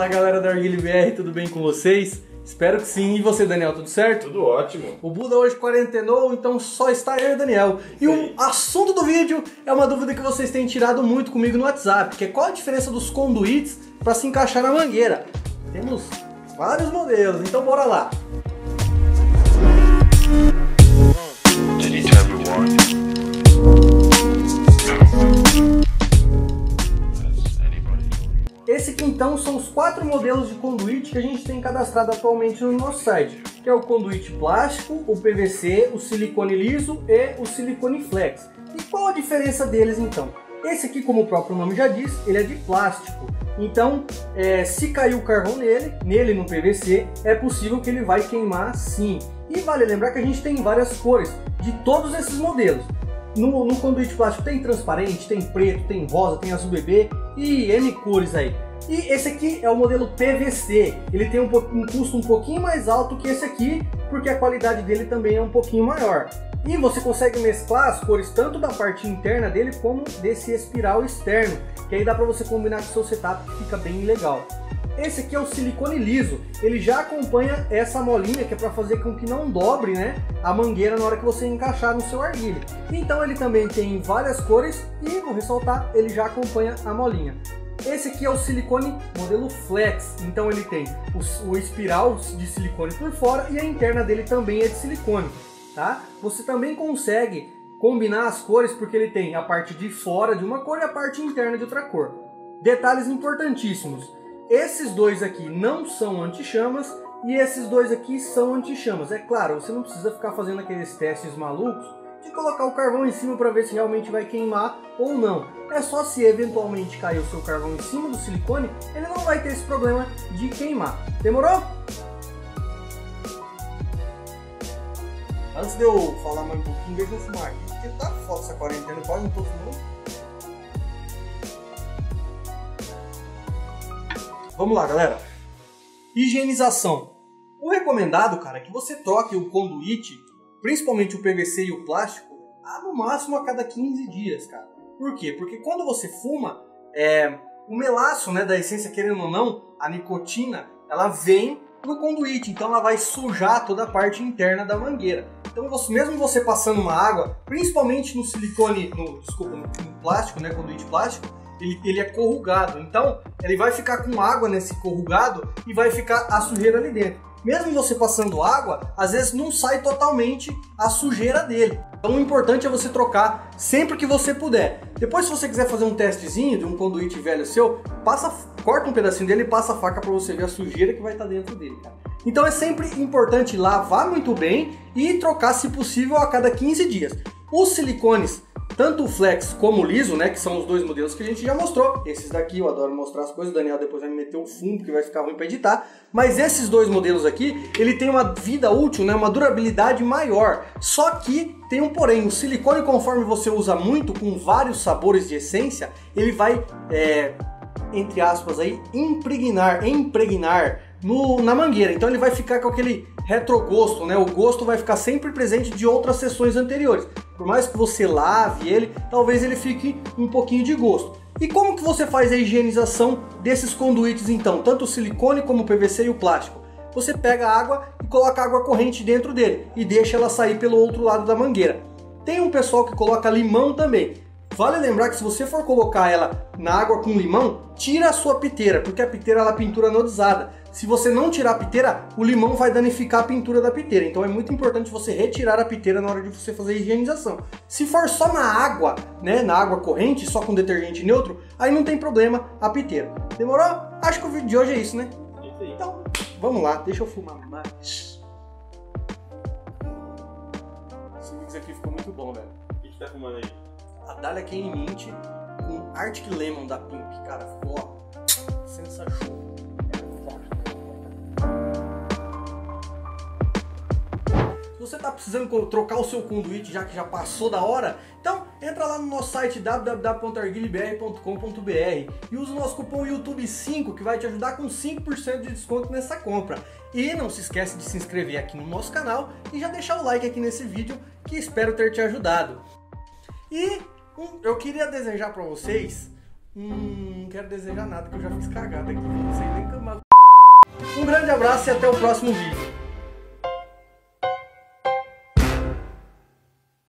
Fala galera da ArguileBR, tudo bem com vocês? Espero que sim. E você, Daniel, tudo certo? Tudo ótimo. O Buda hoje quarentenou, então só está eu e o Daniel. E o assunto do vídeo é uma dúvida que vocês têm tirado muito comigo no WhatsApp, que é qual a diferença dos conduítes para se encaixar na mangueira. Temos vários modelos, então bora lá. Esse aqui então são os 4 modelos de conduíte que a gente tem cadastrado atualmente no nosso site, que é o conduíte plástico, o PVC, o silicone liso e o silicone flex. E qual a diferença deles então? Esse aqui, como o próprio nome já diz, ele é de plástico, então se cair o carvão nele no PVC, é possível que ele vai queimar sim. E vale lembrar que a gente tem várias cores de todos esses modelos. No conduíte plástico tem transparente, tem preto, tem rosa, tem azul bebê e N cores aí. E esse aqui é o modelo PVC, ele tem um custo um pouquinho mais alto que esse aqui, porque a qualidade dele também é um pouquinho maior. E você consegue mesclar as cores tanto da parte interna dele como desse espiral externo, que aí dá para você combinar com o seu setup, que fica bem legal. Esse aqui é o silicone liso, ele já acompanha essa molinha que é para fazer com que não dobre, né, a mangueira na hora que você encaixar no seu arguile. Então ele também tem várias cores e, vou ressaltar, ele já acompanha a molinha. Esse aqui é o silicone modelo flex, então ele tem o espiral de silicone por fora e a interna dele também é de silicone, tá? Você também consegue combinar as cores porque ele tem a parte de fora de uma cor e a parte interna de outra cor. Detalhes importantíssimos. Esses dois aqui não são anti-chamas e esses dois aqui são anti-chamas. É claro, você não precisa ficar fazendo aqueles testes malucos de colocar o carvão em cima para ver se realmente vai queimar ou não. É só se eventualmente cair o seu carvão em cima do silicone, ele não vai ter esse problema de queimar. Demorou? Antes de eu falar mais um pouquinho, deixa eu fumar aqui, porque tá foda essa quarentena, quase não tô fumando. Vamos lá, galera. Higienização. O recomendado, cara, é que você troque o conduíte, principalmente o PVC e o plástico, no máximo a cada 15 dias, cara. Por quê? Porque quando você fuma, o melaço, né, da essência, querendo ou não, a nicotina, ela vem no conduíte, então ela vai sujar toda a parte interna da mangueira. Então, mesmo você passando uma água, principalmente no silicone, no plástico, né, conduíte plástico, ele é corrugado, então ele vai ficar com água nesse corrugado e vai ficar a sujeira ali dentro. Mesmo você passando água, às vezes não sai totalmente a sujeira dele. Então o importante é você trocar sempre que você puder. Depois, se você quiser fazer um testezinho de um conduíte velho seu, corta um pedacinho dele e passa a faca para você ver a sujeira que vai estar dentro dele, cara. Então é sempre importante lavar muito bem e trocar, se possível, a cada 15 dias. Os silicones, tanto o flex como o liso, né, que são os dois modelos que a gente já mostrou. Esses daqui eu adoro mostrar as coisas, o Daniel depois vai me meter o fumo que vai ficar ruim para editar. Mas esses dois modelos aqui, ele tem uma vida útil, né, uma durabilidade maior. Só que tem um porém, o silicone, conforme você usa muito com vários sabores de essência, ele vai, entre aspas aí, impregnar na mangueira. Então ele vai ficar com aquele retrogosto, né? O gosto vai ficar sempre presente de outras sessões anteriores. Por mais que você lave ele, talvez ele fique um pouquinho de gosto. E como que você faz a higienização desses conduítes então? Tanto o silicone como o PVC e o plástico. Você pega a água e coloca água corrente dentro dele e deixa ela sair pelo outro lado da mangueira. Tem um pessoal que coloca limão também. Vale lembrar que se você for colocar ela na água com limão, tira a sua piteira, porque a piteira ela é pintura anodizada. Se você não tirar a piteira, o limão vai danificar a pintura da piteira. Então é muito importante você retirar a piteira na hora de você fazer a higienização. Se for só na água, né, na água corrente, só com detergente neutro, aí não tem problema a piteira. Demorou? Acho que o vídeo de hoje é isso, né? Então, vamos lá, deixa eu fumar mais. Esse mix aqui ficou muito bom, velho. O que tá fumando aí? Batalha K&Mint com Arctic Lemon da Pimp, cara, ficou sensacional. Se você tá precisando trocar o seu conduíte, já que já passou da hora, então entra lá no nosso site www.arguilebr.com.br e usa o nosso cupom YouTube5, que vai te ajudar com 5% de desconto nessa compra. E não se esquece de se inscrever aqui no nosso canal e já deixar o like aqui nesse vídeo, que espero ter te ajudado. E eu queria desejar para vocês Não quero desejar nada, que eu já fiz cagada aqui, não sei nem que eu... Um grande abraço e até o próximo vídeo.